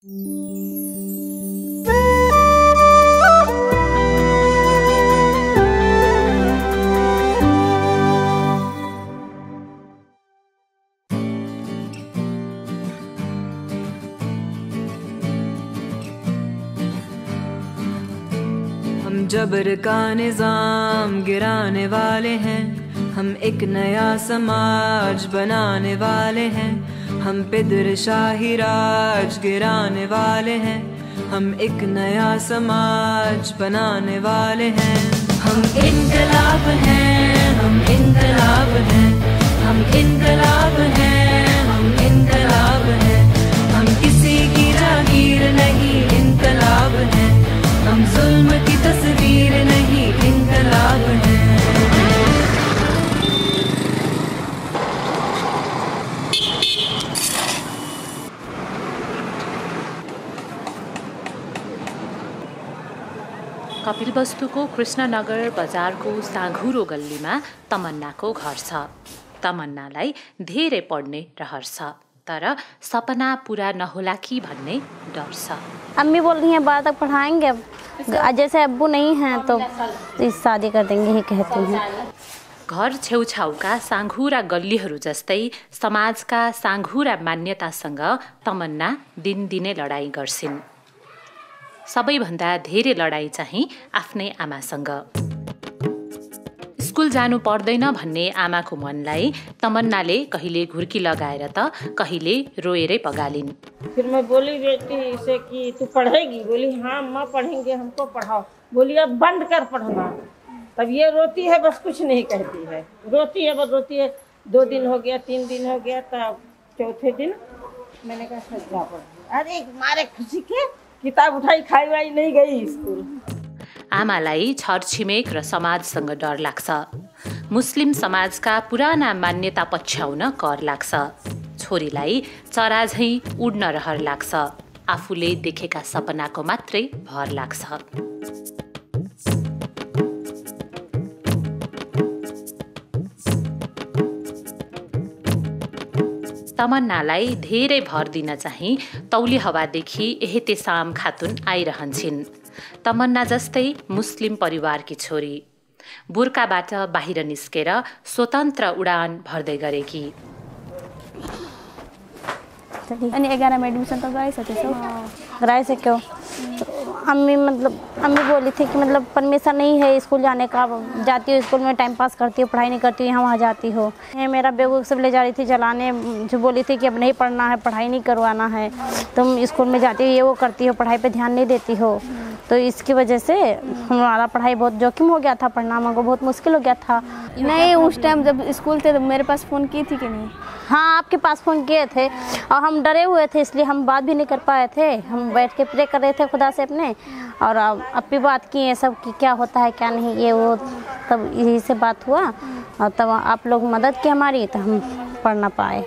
हम जबर का निजाम गिराने वाले हैं, हम एक नया समाज बनाने वाले हैं, हम पिदर शाही राज गिराने वाले हैं, हम एक नया समाज बनाने वाले हैं। हम इनकलाब हैं, हम इनकलाब हैं, हम इनकलाब हैं, हम इनकलाब हैं, हम किसी की जागीर नहीं इनकलाब हैं, हम जुल्म की तस्वीर नहीं इनकलाब हैं। कपिल वस्तु को कृष्णनगर बजार को साँघुरो गल्ली में तमन्ना को घर छ। तमन्नालाई धेरै पढ्ने रहर छ, तर सपना पूरा नहोला कि भन्ने डर छ। अम्मी बोल रही हैं बारह तक पढ़ाएंगे, जैसे अब्बू नहीं हैं तो इस शादी कर देंगे ही कहते हैं। घर छेउछाउका साँघुरा गल्लीहरू जस्तै समाजका साँघुरा मान्यतासँग तमन्ना दिनदिनै लडाईँ गर्छिन्। सबैभन्दा धेरै लडाई चाहिँ आफ्नै आमासँग। स्कुल जानु पर्दैन भन्ने आमाको मनलाई तमन्नाले कहिले घुर्की लगाएर त कहिले रोएरै पगालिन्। फिर मैं बोली बेटी से कि तू पढ़ेगी? बोली हाँ माँ पढ़ेंगे, हमको पढ़ाओ। बोली अब बंद कर पढ़ना। तब ये रोती है बस, कुछ नहीं कहती है, रोती है बस रोती है। 2 दिन हो गया, 3 दिन हो गया, तब 4थे दिन मैंने कहा सजा पढ़। अरे मारे खुशी के किताब उठाई, खाई वाई नहीं गई स्कूल। आमालाई छरछिमेक र समाजसँग डर लाग्छ। मुस्लिम समाजका पुराना मान्यता पछ्याउन कर लाग्छ। छोरीलाई चरा झैं उड्न रहर लाग्छ। आफूले देखेका सपनाको मात्रै भर लाग्छ। तमन्नालाई धेरै भर दिन चाहिँ तौली हवादेखि एहते साम खातुन आइरहन्छिन्। तमन्ना जस्तै मुस्लिम परिवारकी छोरी, बुर्काबाट बाहिर निस्केर स्वतन्त्र उडान भर्दै गरेकी। अनि 11 में एडमिशन तो गराइसक्यो। अम्मी बोली थी कि परमिशन नहीं है स्कूल जाने का, जाती हो स्कूल में टाइम पास करती हो, पढ़ाई नहीं करती हो, यहाँ वहाँ जाती हो। मेरा बेगू सब ले जा रही थी जलाने, जो बोली थी कि अब नहीं पढ़ना है, पढ़ाई नहीं करवाना है, तुम स्कूल में जाती हो, ये वो करती हो, पढ़ाई पर ध्यान नहीं देती हो। तो इसकी वजह से हमारा पढ़ाई बहुत जोखिम हो गया था, पढ़ना हमको बहुत मुश्किल हो गया था। नहीं उस टाइम जब स्कूल थे तो मेरे पास फ़ोन की थी कि नहीं? हाँ आपके पास फ़ोन किए थे, और हम डरे हुए थे इसलिए हम बात भी नहीं कर पाए थे। हम बैठ के प्रे कर रहे थे खुदा से अपने, और अब भी बात की है सब कि क्या होता है क्या नहीं, ये वो। तब यही से बात हुआ और तब आप लोग मदद की हमारी, तो हम पढ़ ना पाए।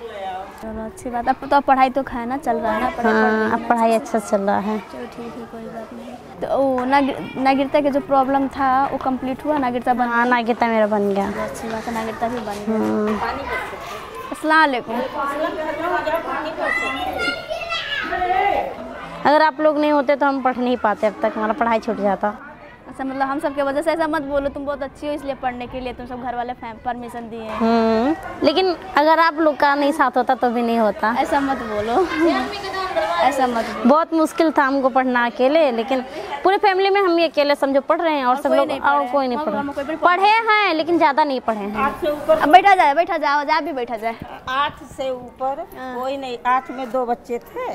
चलो अच्छी बात, अब तो पढ़ाई तो खाए ना, चल रहा है ना पढ़ाई? हाँ अब पढ़ाई अच्छा चल रहा है। चलो ठीक है, कोई बात नहीं। तो वो नागिरता के जो प्रॉब्लम था वो कंप्लीट हुआ? नागिरता बन? हाँ नागिरता मेरा बन गया। अच्छी बात है, नागिरता भी बन गया। अस्सलाम वालेकुम। अगर आप लोग नहीं होते तो हम पढ़ नहीं पाते, अब तक हमारा पढ़ाई छूट जाता। अच्छा मतलब हम सब के वजह से? ऐसा मत बोलो, तुम बहुत अच्छी हो इसलिए पढ़ने के लिए तुम सब घर वाले परमिशन दिए हैं। लेकिन अगर आप लोग का नहीं साथ होता तो भी नहीं होता। ऐसा मत बोलो, ऐसा मत बोलो। बहुत मुश्किल था हमको पढ़ना अकेले, लेकिन पूरे फैमिली में हम अकेले समझो पढ़ रहे हैं, और सब लोग और कोई नहीं पढ़े। पढ़े हैं लेकिन ज़्यादा नहीं पढ़े हैं। बैठा जाए, बैठा जाओ, आप भी बैठा जाए। 8 से ऊपर कोई नहीं, 8 में 2 बच्चे थे,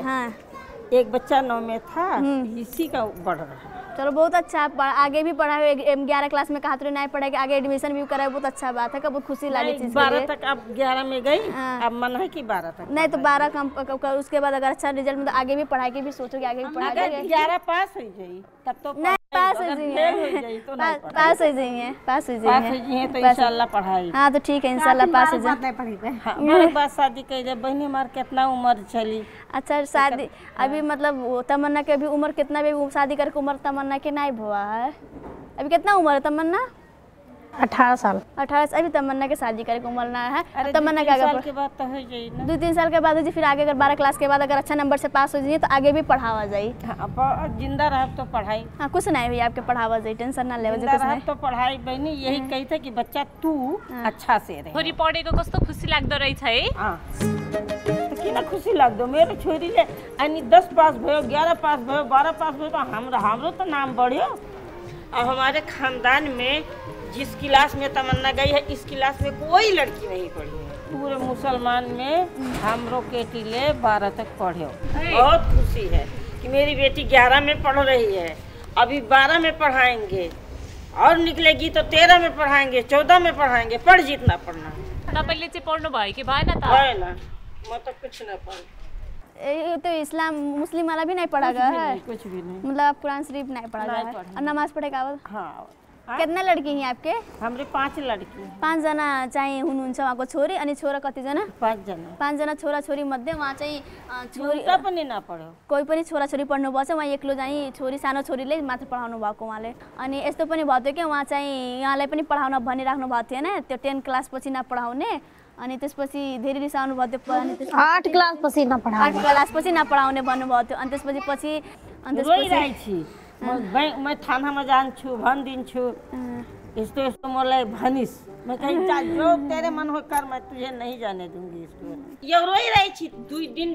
एक बच्चा 9 में था, इसी का बढ़ रहा है। चलो बहुत अच्छा, आप आगे भी पढ़ा हो। 11 क्लास में कहा तो नहीं पढ़ा कि आगे एडमिशन भी कराए, बहुत अच्छा बात है, बहुत खुशी लगी चीज़। 12 तक आप 11 में गई? हाँ। अब मन है कि 12 तक नहीं तो 12 कम उसके बाद अगर अच्छा रिजल्ट में तो आगे भी पढ़ाई की भी सोचो कि आगे भी पढ़ाई। 11 पास हो जाये तब तो पास हो जाइए। हाँ तो ठीक है इंशाल्लाह पास हो जाए। शादी कर बहनी हमारे कितना उम्र चली? अच्छा शादी अभी मतलब तमन्ना के अभी उम्र कितना? भी शादी करके उम्र तमन्ना के नहीं हुआ है। अभी कितना उम्र है तमन्ना? 18 साल। 18 साल अभी तमन्ना के शादी करे को उम्र ना है। अरे तमन्ना के साल के बाद तो है जाई ना, 2-3 साल के बाद हो जी। फिर आगे अगर 12 क्लास के बाद अगर अच्छा नंबर से पास हो जाइए तो आगे भी पढ़ावा जाई। हां जिंदा रह तो पढ़ाई, हां कुछ नहीं हुई आपके पढ़ावा जाई, टेंशन ना लेवे कुछ नहीं तो पढ़ाई बहनी। यही कही था कि बच्चा तू अच्छा से रहे। होरी पढ़े को कस्तो खुशी लागदो रही छै। हां त किना खुशी लागदो मेरो छोरी ले अनि 10 पास भयो, 11 पास भयो, 12 पास भयो त हमरो तो नाम बढ्यो। और हमारे खानदान में जिस क्लास में तमन्ना गई है इस क्लास में कोई लड़की नहीं पढ़ी है। पूरे मुसलमान में हम लोग के टीले 12 तक पढ़े। बहुत खुशी है कि मेरी बेटी 11 में पढ़ रही है, अभी 12 में पढ़ाएंगे और निकलेगी तो 13 में पढ़ाएंगे, 14 में पढ़ाएंगे। पढ़ जितना पढ़ना ना पहले से पढ़ो भाई के भाई ना था भाई ना मतलब कुछ ना पढ़। ये तो इस्लाम मुस्लिम वाला भी नहीं पढ़ा गया है, कुछ भी नहीं मतलब कुरान शरीफ नहीं पढ़ा गया है। और नमाज पढ़े का आवत। हां कितना लड़की हैं आपके? हमरे 5 लड़की। 5 जना चाहिँ हुनुहुन्छ वहाको छोरी अनि छोरा कति जना? 5 जना। 5 जना छोरा छोरी मध्ये वहा चाहिँ छोरी पनि नपढ्यो, कोही पनि छोरा छोरी पढ्नु भएछ। वहा एक्लो चाहिँ छोरी सानो छोरीले मात्र पढाउनु भएको उहाँले। अनि यस्तो पनि भयो के वहा चाहिँ यहाँलाई पनि पढाउन भनि राख्नु भएको थिएन त्यो 10 क्लास पछि न पढाउने अनि त्यसपछि धेरै रिसाउनु भयो त्यो। अनि त्यसपछि 8 क्लास पछि न पढाउने, 8 क्लास पछि न पढाउने भन्नु भयो त्यो। अनि त्यसपछि रोइरहेछि म थानामा जान्छु भन दिन्छु यस्तो यस्तो मलाई भनिस म कहि जा जो तेरे मन हो कर मैं तुझे नहीं जाने दूंगी। इसको ये रोइरहेछि 2 दिन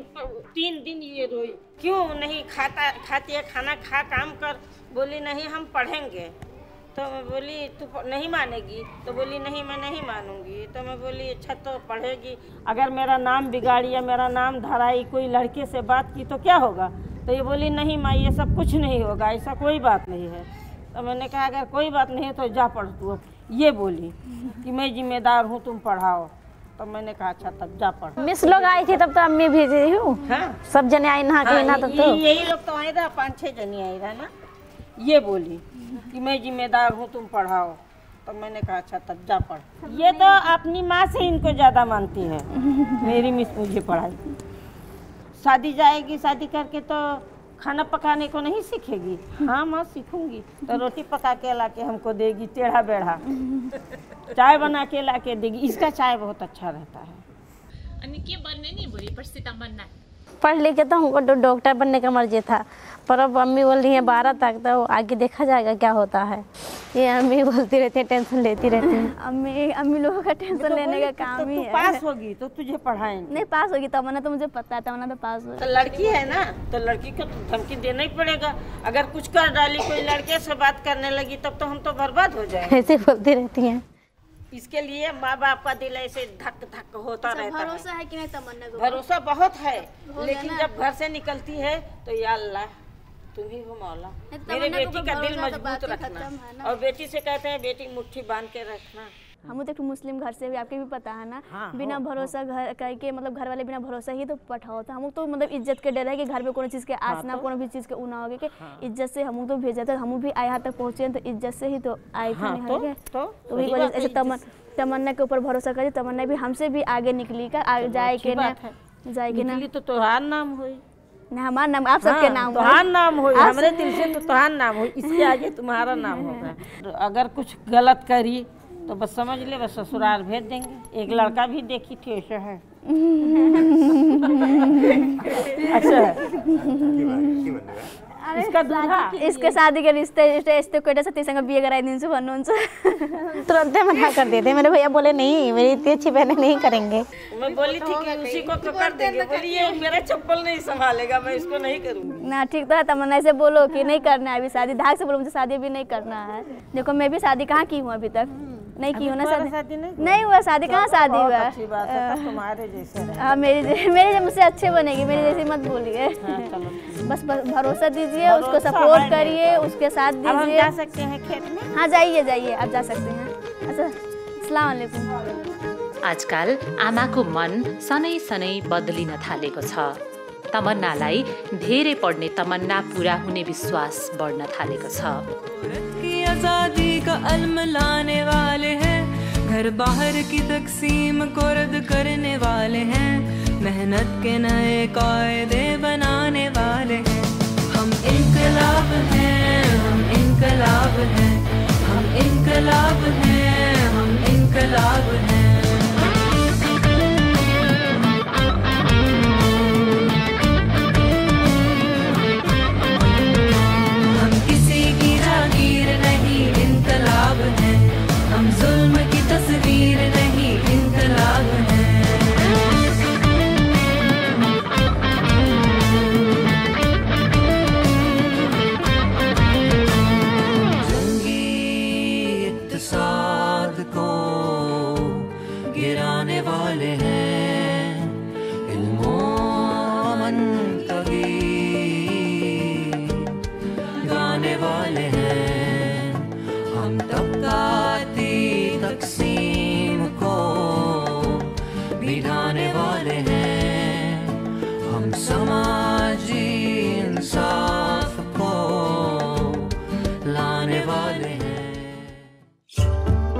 3 दिन ये रोई क्यों नहीं खाता खाती है खाना खा काम कर। बोली नहीं हम पढ़ेंगे। तो मैं बोली तू नहीं मानेगी? तो बोली नहीं मैं नहीं मानूंगी। तो मैं बोली अच्छा तो पढ़ेगी। अगर मेरा नाम बिगाड़ी या मेरा नाम धराई कोई लड़के से बात की तो क्या होगा? तो ये बोली नहीं माँ ये सब कुछ नहीं होगा, ऐसा कोई बात नहीं है। तो मैंने कहा अगर कोई बात नहीं है तो जा पढ़ तू। ये बोली कि मैं जिम्मेदार हूँ तुम पढ़ाओ। तो मैंने कहा अच्छा तब जा पढ़। मिस लोग आई थी तब तो अम्मी भेजी हूँ। सब जने आई ना यही लोग तो आए था 5-6 जने आई था ना। ये बोली कि मैं जिम्मेदार हूँ तुम पढ़ाओ। तो मैंने कहा अच्छा तब जा पढ़। ये तो अपनी माँ से इनको ज़्यादा मानती है। मेरी मिस मुझे पढ़ाई। शादी जाएगी, शादी करके तो खाना पकाने को नहीं सीखेगी। हाँ माँ सीखूंगी। तो रोटी पका के ला के हमको देगी टेढ़ा बेढ़ा, चाय बना के ला के देगी। इसका चाय बहुत अच्छा रहता है। पढ़ लिखे तो हमको डॉक्टर बनने का मर्जी था, पर अब अम्मी बोल रही है 12 तक तो आगे देखा जाएगा क्या होता है। ये अम्मी बोलती रहती है, टेंशन लेती रहती है। अम्मी लोगों का टेंशन तो लेने का काम ही है। पास होगी तो तुझे पढ़ाएंगे। नहीं पास होगी तमन्ना तो मुझे पता है, तमन्ना तो पास होगी। तो लड़की है ना तो लड़की को धमकी देना ही पड़ेगा। अगर कुछ कर डाली कोई लड़के से बात करने लगी तब तो हम तो बर्बाद हो जाएंगे। ऐसे बोलती रहती है। इसके लिए माँ बाप का दिल ऐसे धक धक होता रहता है। भरोसा है कि नहीं तमन्ना को? भरोसा बहुत है, लेकिन जब घर से निकलती है तो या अल्लाह तुम ही हो मौला मेरे बेटी का दिल मजबूत रखना। और बेटी से कहते हैं बेटी मुट्ठी बांध के रखना। हम तो मुस्लिम घर से भी आपके भी पता है ना। हाँ, बिना भरोसा घर करके मतलब घर वाले बिना भरोसा ही तो पठाओ था। हम तो मतलब इज्जत के डर है कि घर में कोई चीज़ के आस ना कोई भी चीज़ के उना होगी कि इज्जत से हम तो भेजा था। हम भी यहाँ तक पहुँचे तो इज्जत से ही तो आए थे। तो वही वजह से तमन्ना के ऊपर भरोसा करिए। तमन्ना भी हमसे भी आगे निकली कर जाए के ना जाएगी तो तुम्हारा नाम हुई ना हमारा नाम आप सबके नाम तुम्हारा नाम हो हमारे दिल से तो तुम्हारा नाम हो इसके आगे तुम्हारा नाम होगा। तो अगर कुछ गलत करी तो बस समझ ले बस ससुराल भेज देंगे। एक लड़का भी देखी थी ऐसा है। अच्छा इसका दूल्हा इसके शादी के रिश्ते रिश्ते कोटा से तीसरा बीए कराई दिन से बनो तुरंत मना कर देते। मेरे भैया बोले नहीं मेरी इतनी अच्छी बहने नहीं करेंगे। मैं बोली थी कि उसी को तो कर देंगे। बोली ये मेरा चप्पल नहीं संभालेगा मैं इसको नहीं करूँगी ना। ठीक तो है तमन्ना से बोलो कि नहीं करना है अभी शादी। धाक से बोलो मुझे शादी भी नहीं करना है। देखो मैं भी शादी कहाँ की हूँ अभी तक नहीं की हूँ ना। शादी नहीं हुआ शादी कहाँ शादी हुआ। मेरे मुझसे अच्छे बनेगी मेरी जैसी मत बोलिए। बस भरोसा दीजिए उसको सपोर्ट करिए उसके साथ दीजिए। जा सकते हैं खेत में? हाँ जाइए जाइए आप जा सकते हैं। अच्छा अस्सलाम वालेकुम। आजकल आमा को मन सनै सनै बदलिन थालेको छ। तमन्नालाई धेरै पढ्ने तमन्ना पूरा हुने विश्वास बढ्न थालेको छ। का अल्म लाने वाले हैं, घर बाहर की तकसीम को रद्द करने वाले हैं, मेहनत के नए कायदे बनाने वाले हैं। हम इनकलाब हैं, हम इनकलाब हैं, हम इनकलाब हैं।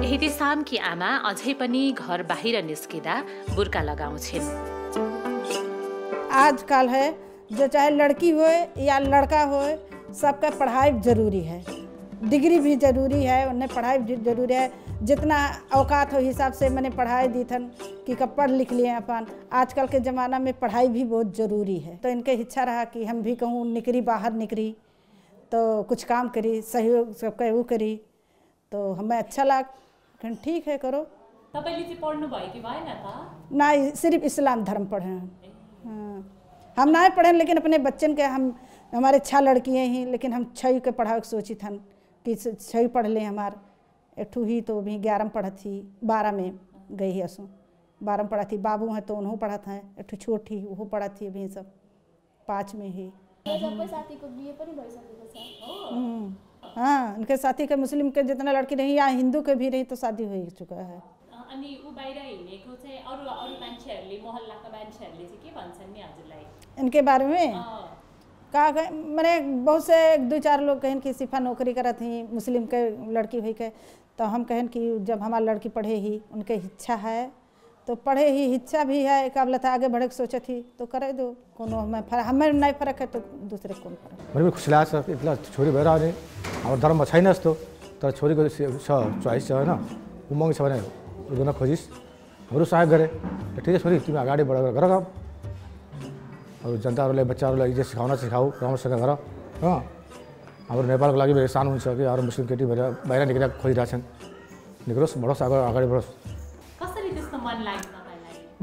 हितिसामकी आमा अझै पनि घर बाहिर निस्किँदा बुर्का लगाउँछिन्। आजकल है जो चाहे लड़की हो या लड़का हो सबका पढ़ाई जरूरी है, डिग्री भी जरूरी है, उन्हें पढ़ाई भी जरूरी है। जितना औकात हो हिसाब से मैंने पढ़ाई दी थन कि कब पढ़ लिख लिए अपन। आजकल के ज़माना में पढ़ाई भी बहुत ज़रूरी है, तो इनके इच्छा रहा कि हम भी कहूँ निकली बाहर, निकली तो कुछ काम करी, सहयोग सबका वो करी, तो हमें अच्छा लग। ठीक है करो। ना सिर्फ इस्लाम धर्म पढ़े हैं हम, ना पढ़े लेकिन अपने बच्चन के हम, हमारे 6 लड़कियाँ हैं लेकिन हम 6 के पढ़ाव सोची थन कि 6 पढ़ लें। हमार एठू ही तो भी 11 में पढ़ा थी, 12 में गई है, असू 12 में पढ़ा थी। बाबू हैं तो उन्होंने पढ़ा था, एठू छोटी वो पढ़ा थी, अभी सब 5 में ही। हाँ, उनके साथी के मुस्लिम के जितना लड़की रही या हिंदू के भी रही तो शादी हो चुका है। इनके बारे में कहा मैंने बहुत से 2-4 लोग कहन कि सिफा नौकरी करा थी, मुस्लिम के लड़की हुई के, तो हम कहन कि जब हमारी लड़की पढ़े ही, उनके इच्छा है तो पढ़े ही, इच्छा भी है, काबिल था, आगे बढ़े के सोचे थी तो करे दो। कोनो हमें नहीं फर्क है तो दूसरे कौन फर्क। मेरे भी खुश लाश इतना छोरी भर आ रही और धर्म में छैन जस्तो, तर छोरीको चोइस है ना, उमंग है रुन खोजिस्, हम सहयोग करें ठीक है। छोरी तिमी अगाडि बढेर गर काम, और जनताहरूलाई बच्चाहरूलाई इज्जत सिकाउन सिकाऊ, राम्रोसँग गर। हो हाम्रो नेपालको लागि धेरै सानो हुन्छ कि अरु मुस्लिम केटी बाहिर निस्केर खोजिराछन्, निक्रोस्, बढोस्, अगाडि बढोस्। म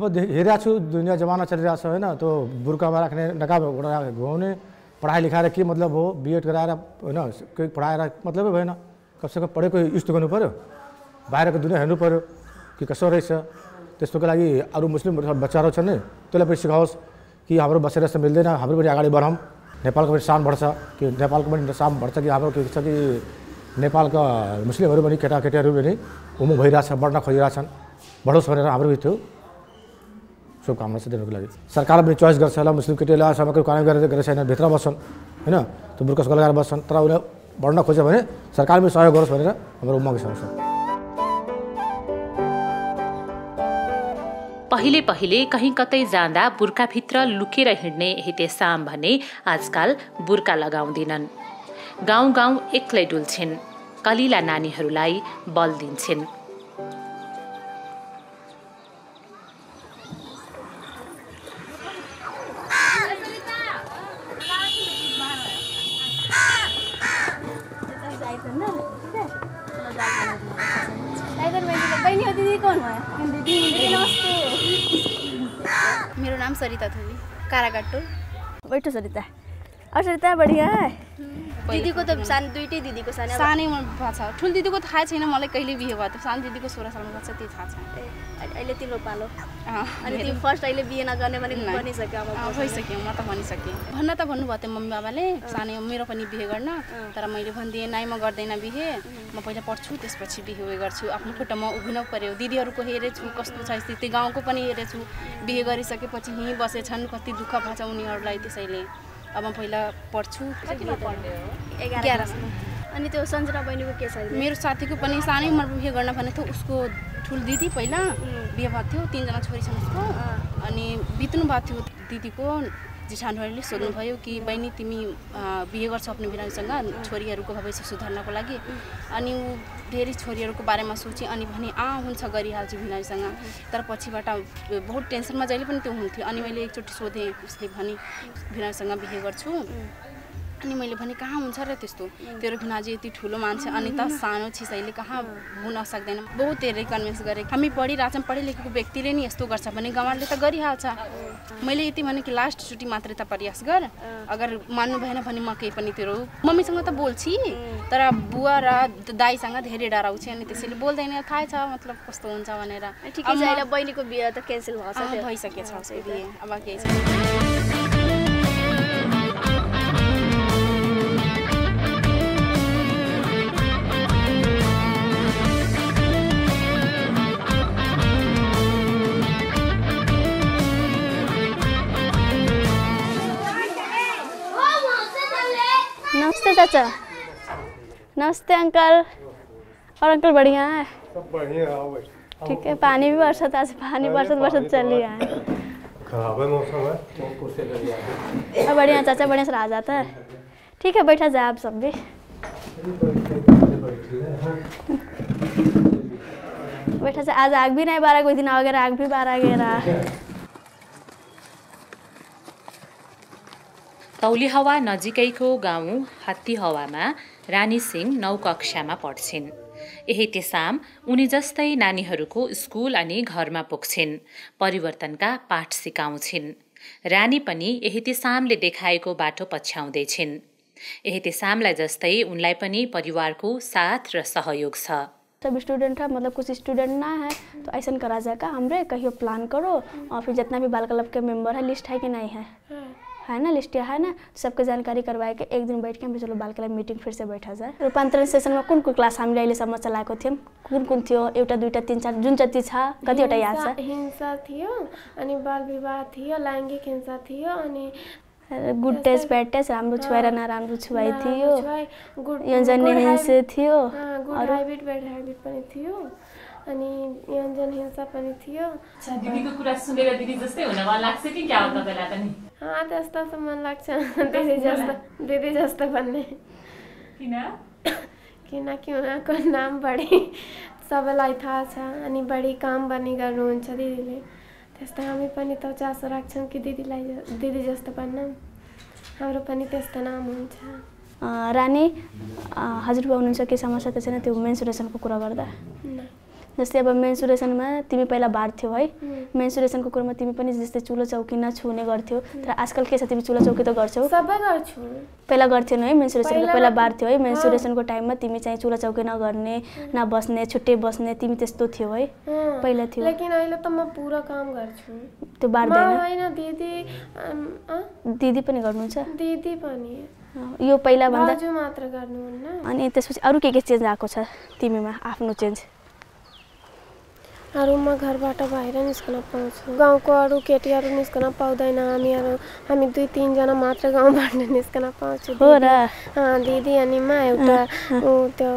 हेरिरहेको छु दुनियाँ जमाना चलिरहेको छ होइन, त्यो बुर्कामा राख्ने, नकाब घुमाउने, पढ़ाई लिखाएर के मतलब हो, बीएड गराएर होइन, कोही पढाएर मतलबै भएन। कसैको पढेको युज त गर्नु पर्यो, बाहिरको दुनियाँ हेर्नु पर्यो कि कसो रहेछ। त्यस्तोको लागि अरू मुस्लिम बच्चाहरू छन् नि, त्यसलाई पनि सिकाओस् कि हाम्रो बसेर जस्तो मिल्दैन, हाम्रो पनि अगाडि बढौँ, नेपालको पनि शान बढ्छ कि, नेपालको पनि शान बढ्छ कि हाम्रो के छ कि नेपालका मुस्लिमहरू पनि, केटाकेटीहरू पनि उमु भइरहेछ, बढ्न खोजिरहेछन्, बढोस् भनेर हाम्रो पनि थियो शुभकामना छ दिनको लागि। सरकारले पनि चोइस गर्छ होला, मुस्लिम केटीलाई समग्र काम गरेर छैन, भित्र बस्छन् होइन, त्यो बुर्कस लगाएर बस्छन्, तर उसले बढ्न खोज्यो भने सरकारले पनि सहयोग गरोस् भनेर हाम्रो उमङ्ग छ। पहिले पहिले कहीँ कतै जाँदा बुर्काभित्र लुकेर हिँड्ने हितेसाम भने आजकल बुर्का लगाउँदैनन्। गाउँ गाउँ एक्लै डुल्छिन्, कलिला नानीहरूलाई बल दिन्छिन्। मेरो नाम सरिता थोली, कारागाटो। बैठो सरिता, अरू सरिता बढ़िया है। दीदी को तो सानो, दुईटै दीदी को सानो सानै भएको छ। ठुल दीदी को थाहा छैन मलाई, कहिले बिहे भयो त। सानो दीदी को 16 साल भएको छ, त्यो थाहा छ। अहिले तिम्रो पालो, अनि तिमी फर्स्ट अहिले बिहे नगर्ने भने भनिसक्यो, अब भइसक्यो। म त भनिसके, भन्न त भन्नुभयो त मम्मी बाबाले सानै मेरो पनि बिहे गर्न, तर मैले भन्दिए नाइ म गर्दैन बिहे, म पहिला पढ्छु त्यसपछि बिहे गर्छु, आफ्नो खुट्टामा उभिन पर्यो। दिदीहरुको हेरेछु कस्तो छ स्थिति, गाउँको पनि हेरेछु, बिहे गरिसकेपछि यहीँ बसेछन्, कति दुःख भएको छ उनीहरुलाई। त्यसैले अब म पहिला पढ्छु। 11 साल। अनि त्यो सन्जना बहिनीको के छ? मेरो साथीको पनि सानै उमेरमा बिहे गर्न भने थियो, उसको ठुल दिदी पहिला बिहे भएको थियो, 3 जना छोरी छन् उसको, अनि बित्नु भएको थियो। दिदीको जेठानहरूले सोध्नुभयो कि बहिनी तिमी बिहे गर्छ आफ्नो बिरामीसँग, छोरीहरूको भविष्य सुधार्नको लागि। अनि ऊ धेरै छोरीहरूको बारेमा सोचे, अनि भने हुन्छ गरिहाल्छु बिरामीसँग, तर पछिबाट बहुत टेन्सनमा जहिले पनि त्यो हुन्थ्यो। अनि मैले एकचोटि सोधेँ, उसले भने बिरामीसँग बिहे गर्छु। अनि मैले भने कहाँ हुन्छ र त्यस्तो, तेरो भिनाजी यति ठुलो मान्छे अनि त सानो छिसैले कहाँ हुन सक्दैन। बहुत धेरै कन्भिन्स गरेँ, हामी पढिरहेछौँ, पढे लेखेको व्यक्तिले नि यस्तो गर्छ भने गाउँले त गरिहाल्छ। मैले यति भने कि लास्टचोटि मात्रै त प्रयास गर, अगर मान्नु भएन भने म केही पनि तेरो मम्मीसँग त बोल्छु, तर बुवा र दाईसँग धेरै डराउँछु, अनि त्यसैले बोल्दैन। थाहा छ मतलब कस्तो हुन्छ भनेर। ठिकै छ, अहिले बहिनीको बिहे त क्यान्सल भइसकेछ, अब केही छैन। नमस्ते चाचा। नमस्ते अंकल। और अंकल बढ़िया है? सब बढ़िया है। ठीक है। पानी भी बरसत आज, पानी बरसत बरसत चली आए। खराब है मौसम है। बढ़िया चाचा, बढ़िया से आ जाता है। ठीक है, बैठा जाए आप सब भी। बैठा जाए। आज आग भी नहीं बारा, कोई दिन आ गया आग भी बारा गया। तौलीहवा नजिकैको गाउँ हात्तीहवामा रानी सिंह 9 कक्षामा पढ्छिन्। यही तेसाम उनी जस्तै नानीहरूको स्कुल अनि घरमा पुग्छिन्, परिवर्तनका पाठ सिकाउँछिन्। रानी पनि यही तेसामले देखाएको बाटो पछ्याउँदै छिन्। यही तेसामलाई जस्तै उनलाई पनि परिवारको साथ र सहयोग छ। सब स्टूडेंट है, मतलब कुछ स्टूडेंट ना है तो ऐसा करा जाएगा हमरे कहियो प्लान करो। और फिर जितना भी बाल क्लब के मेंबर है, लिस्ट है कि नहीं है, है ना लिस्ट है ना, सबके जानकारी करवाए के एक दिन बैठ के हम चलो बाल क्लब मीटिंग फिर से बैठा जाए। रूपांतरण सेशन में कुन कुन क्लास हामीले अहिलेसम्म चलाएको थियौं, कुन कुन थियो, एउटा दुईटा तीन चार, जुन जति छ कतिवटा याद छ। हिंसा थियो अनि बाल विवाह थियो, लैंगिक हिंसा थियो अनि गुड टेस्ट बैड टेस्ट, राम्रो छुवाई र नराम्रो छुवाई थियो, यन्जन हिंसा थियो, गुड हैबिट बैड हैबिट पनि थियो अनि यन्जन हिंसा पनि थियो। अच्छा, दिदीको कुरा सुनेर दिदी जस्तै हुन मन लाग्छ कि क्या हो तपाईलाई पनि? हां, त्यस्तो त मन लाग्छ, दिदी जस्तो भन्ने किनकि उहाँको नाम बढी सबैलाई थाहा छ अनि बढी काम पनि गर्नुहुन्छ दिदीले। त्यस्तै हामी पनि त चासो राख्छौँ कि दिदीलाई दिदी जस्तो बन्न, हाम्रो पनि त्यस्तो नाम हुन्छ। रानी, हजुरबा हुनुहुन्छ के समस्या त छैन त्यो मेन्सुरेसनको कुरा गर्दा? जस्तै अब मेन्सुरेसनमा तिमी पहिला बार्थ्यौ है, मेन्सुरेसनको कुरामा तिमी पनि जस्तै चुलो चौकी नछुने गर्थ्यौ, तर आजकल के छ, तिमी चुलो चौकी त गर्छौ? सबै गर्छु। पहिला गर्थ्यौ है, मेन्सुरेसनको पहिला बार्थ्यौ है, मेन्सुरेसनको टाइममा तिमी चाहिँ चुलो चौकी नगर्ने, नबस्ने, छुट्टै बस्ने, तिमी त्यस्तो थियो है पहिला थियो। लेकिन अहिले त म पुरा काम गर्छु। त्यो बार्दैन हैन दिदी? दिदी पनि गर्नुहुन्छ? दिदी पनि यो पहिला भन्दा हजुर मात्र गर्नुहुन्न। अनि त्यसपछि अरु के चेन्ज आएको छ तिमीमा? आफ्नो चेन्ज अरू म घरबाट बाहिर निस्कन पाउँछु, गाउँको अरू केटीहरू निस्कन पाउँदैन, हामी 2-3 जना मात्र गाउँबाट निस्कन पाउँछु। हो र दिदी अनि म एउटा त्यो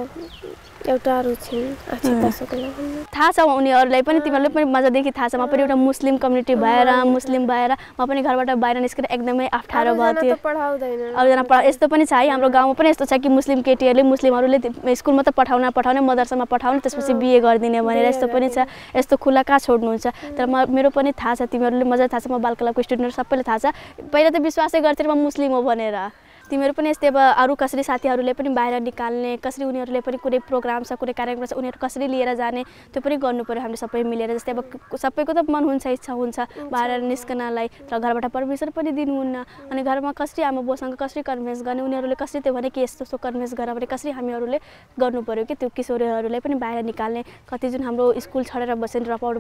एउटा रुचि अक्षतासको लागि थाहा छ उनीहरुलाई पनि, तिमीहरुले पनि मजादेखि थाहा छ। म पनि एउटा मुस्लिम कम्युनिटी भएर म पनि घरबाट बाहिर निस्केर एकदमै अप्ठ्यारो भयो त्यो। अरूजना पढाउँदैन, यस्तो पनि छ है हाम्रो गाउँमा पनि यस्तो छ कि मुस्लिम केटीहरुले मुस्लिमहरुले स्कुलमा त पठाउने मदरसामा पठाउने, त्यसपछि बिहे गरिदिने भनेर यस्तो पनि छ। यस्तो खुला कहाँ छोड्नुहुन्छ? तर मेरो पनि थाहा छ, तिमीहरुले मजा थाहा छ, म बाल क्लबको स्टुडेन्ट सबैले थाहा छ। पहिला त विश्वासै गर्थे म मुस्लिम हो भनेर। तिमीहरू पनि यस्तै अब अरू कसरी साथीहरूले पनि बाहिर निकाल्ने, कसरी उनीहरूले पनि कुनै प्रोग्राम छ, कुनै कार्यक्रम छ, उनीहरू कसरी लिएर जाने, त्यो पनि गर्नुपर्यो हामीले सबै मिलेर। जस्तै अब सबैको त मन हुन्छ, इच्छा हुन्छ बाहिर निस्कनलाई, तर घरबाट परमिसन पनि दिनुहुन्न। अनि घरमा कसरी आमा बाउसँग कसरी कन्भिन्स गर्ने, उनीहरूले कसरी त्यो भने कि यस्तो यस्तो कन्भिन्स गर भने कसरी हामीहरूले गर्नुपर्यो कि त्यो किशोरहरूलाई पनि बाहिर निकाल्ने। कति जुन हाम्रो स्कुल छोडेर बसेन, ड्रप आउट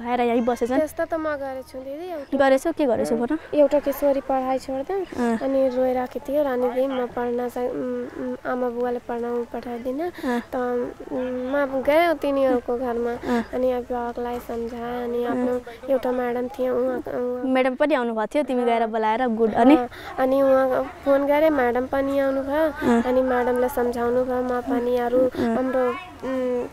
भएर यहीँ बसेछन्। त्यस्तो त म गरेछु दिदी। गरेछौ? के गरेछौ भन? एउटा किशोरी पढाइ छोड्दा अनि रोइरहेको थियो, रानीले म पढ्न आमा बुवाले पढाउनु पठाइदिन त म गएँ तिनीहरूको घरमा अनि अभिभावकलाई सम्झाएँ अनि आफ्नो एउटा म्याडम थियो, म्याडम पनि आउनुभएको थियो, तिमी गएर बोलाएर गुड अनि उहाँ फोन गरेँ, म्याडम पनि आउनुभयो अनि म्याडमले सम्झाउनु भयो। म पनि अरू हाम्रो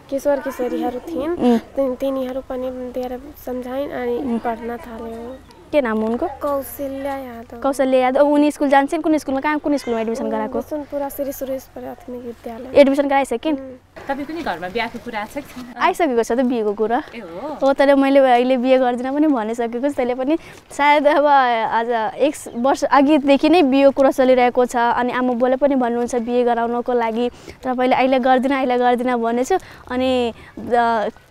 किशोर किशोरीहरू थिइन् तिनीहरू पनि दिएर सम्झाइन् अनि पढ्न थाल्यौँ। के नाम उनको? कौशल्या यादव। कौशल्या यादव। उनी स्कुल जान्छन्? कुन स्कुलमा? कहाँ कुन स्कुलमा एडमिसन गराएको? सुनपुरा श्री सुरेश प्राथमिक विद्यालय। एडमिसन गराइसकिन्? तपाई पनि घरमा बिहेको कुरा छ कि छैन? आइसकेको छ त बिहेको कुरा। ए हो, तर मैले अहिले बिहे गर्दिन पनि भनिसकेको छु। तैले पनि सायद अब आज 1 वर्ष अघिदेखि नै बिहेको कुरा चलिरहेको छ अनि आमा बुवाले पनि भन्नुहुन्छ बिहे गराउनको लागि, तर मैले अहिले गर्दिन भनेछु। अनि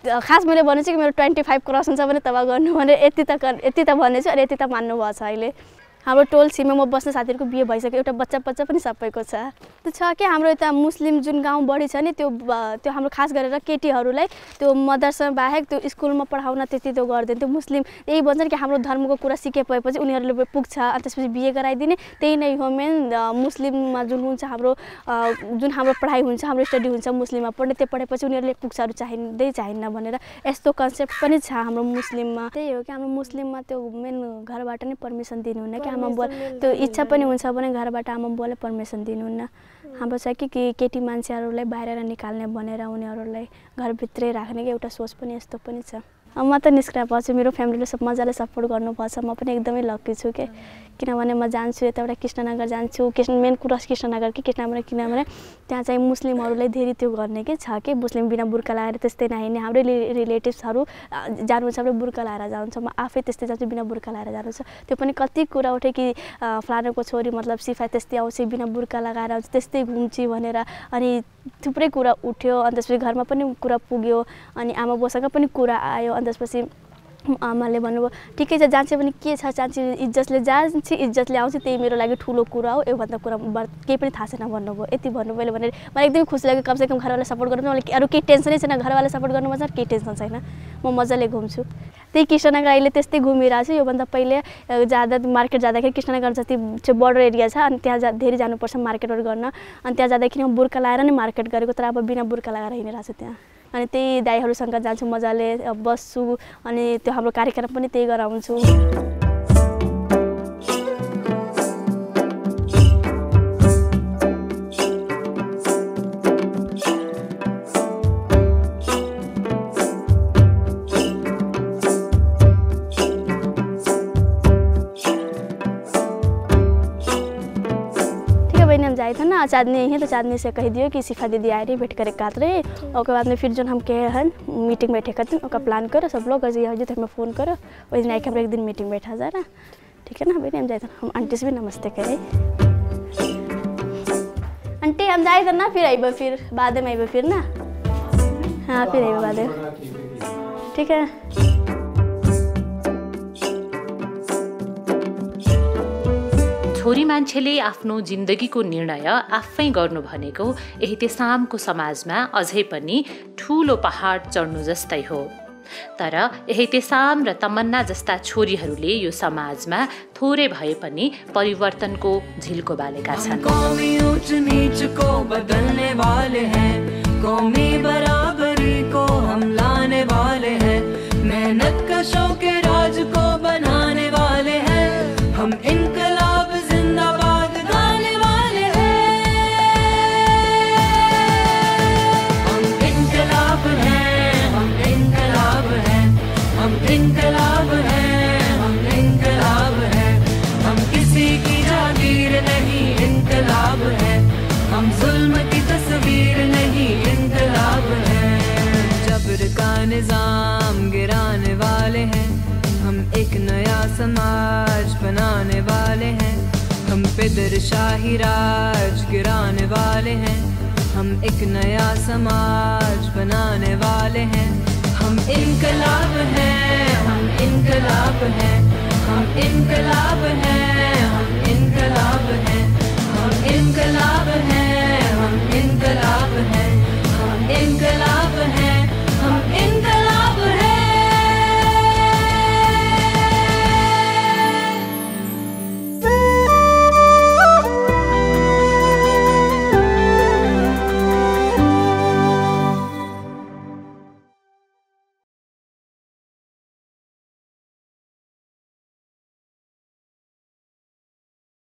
खास मैले भनेछु कि मेरो 25 क्रस हुन्छ भने तब गर्नु भनेर, यति त भने अनि यति त मान्नुभएको छ। अहिले हाम्रो टोल सीमामा बस्ने साथीहरूको बिहे भइसक्यो, एउटा बच्चा पनि सबैको छ। त्यो छ कि हाम्रो यता मुस्लिम जुन गाउँ बढी छ नि त्यो हाम्रो खास गरेर केटीहरूलाई त्यो मदरसा बाहेक त्यो स्कुलमा पढाउन त्यति त्यो गर्दैन। त्यो मुस्लिम यही भन्छन् कि हाम्रो धर्मको कुरा सिकेपछि उनीहरूले पुग्छ अनि त्यसपछि बिहे गराइदिने, त्यही नै हो मेन। मुस्लिममा जुन हुन्छ हाम्रो, जुन हाम्रो पढाइ हुन्छ, हाम्रो स्टडी हुन्छ मुस्लिममा पढ्ने, त्यो पढेपछि उनीहरूले पुग्छहरू चाहिन्न भनेर यस्तो कन्सेप्ट पनि छ हाम्रो मुस्लिममा। त्यही हो कि हाम्रो मुस्लिममा त्यो मेन घरबाट नै पर्मिसन दिनुहुन्न कि आमा बुवा त्यो इच्छा पनि हुन्छ भने घरबाट आमा बुवाले परमिसन दिनुहुन्न। हाम्रो छ कि केटी मान्छेहरुलाई बाहिर निकाल्ने भनेर उनीहरुलाई घरभित्रै राख्ने एउटा सोच पनि यस्तो पनि छ। म त निस्किएपछि मेरो फ्यामिलीले सब मजाले सपोर्ट गर्नुपर्छ। म पनि एकदमै लकी छु के किनभने म जान्छु यताबाट कृष्णनगर जान्छु। मेन कुरा कृष्णनगर कि कृष्णनगर किनभने त्यहाँ चाहिँ मुस्लिमहरुले धेरै त्यो गर्ने के छ कि मुस्लिम बिना बुर्का लगाएर त्यस्तै नहिने। हाम्रो रिलेटिभ्सहरु जानु छ भने बुर्का लगाएर जान्छ, म आफै त्यस्तै जान्छु बिना बुर्का लगाएर जानु छ। त्यो पनि कति कुरा उठे कि फलानाको छोरी मतलब सिफा त्यस्तै आउँछ बिना बुर्का लगाएर आउँछ त्यस्तै घुम्ची भनेर अनि थुप्रै कुरा उठ्यो। अनि त्यसपछि घरमा पनि कुरा पुग्यो अनि आमा बुवासँग पनि कुरा आयो। अनि त्यसपछि आमाले भन्नुभयो ठिकै छ जान्छे भने के छ, जान्छे इज्जतले जान्छे इज्जतले आउँछ, त्यही मेरो लागि ठुलो कुरा हो, योभन्दा कुरा केही पनि थाहा छैन भन्नुभयो। यति भन्नुभयो मैले भनेर मलाई एकदमै खुसी लाग्यो। कमसेकम घरवाला सपोर्ट गर्नु, मलाई अरू केही टेन्सनै छैन, घरवाला सपोर्ट गर्नु चाहिँ केही टेन्सन छैन, म मजाले घुम्छु। त्यही कृष्णनगर अहिले त्यस्तै घुमिरहेको छु। योभन्दा पहिले जाँदा मार्केट जाँदाखेरि कृष्णनगर जति बोर्डर एरिया छ अनि त्यहाँ धेरै जानुपर्छ मार्केटहरू गर्न, अनि त्यहाँ जाँदाखेरि म बुर्का लगाएर नै मार्केट गरेको, तर अब बिना बुर्का लगाएर हिँडिरहेको छु। त्यहाँ अनि त्यही दाइहरूसँग जान्छु मजाले बस्छु अनि त्यो हाम्रो कार्यक्रम पनि त्यही गराउँछु। जाए था ना चाँदनी यहीं, तो चाँदनी से कह दियो कि शिखा दीदी आ रही, बैठ कर एक कात रहे। और के बाद में फिर जो हम कहे हैं मीटिंग बैठे करते हैं, प्लान करो सब लोग जो हमें फ़ोन करो वही दिन आके हम एक दिन मीटिंग बैठा जा रहा ठीक है ना। भाई हम जाए थे हम आंटी से भी नमस्ते कहे, आंटी हम जाए थे ना फिर आइब फिर बाद में आइब फिर ना, हाँ फिर आइब बाद में ठीक है। छोरी मान्छेले आफ्नो जिन्दगीको निर्णय आफै गर्नु भनेको एहतेसामको समाजमा अझै पनि ठूलो पहाड चढ्नु जस्तै हो। तर एहतेसाम र तमन्ना जस्ता छोरीहरूले यो समाजमा थोरै भए पनि परिवर्तनको झिल्को बालेका छन्। निजाम गिराने वाले हैं हम, एक नया समाज बनाने वाले हैं हम, पितरशाही राज गिराने वाले हैं हम, एक नया समाज बनाने वाले हैं हम, इनकलाब हैं हम, इनकलाब हैं हम, इनकलाब हैं हम, इनकलाब हैं हम, इनकलाब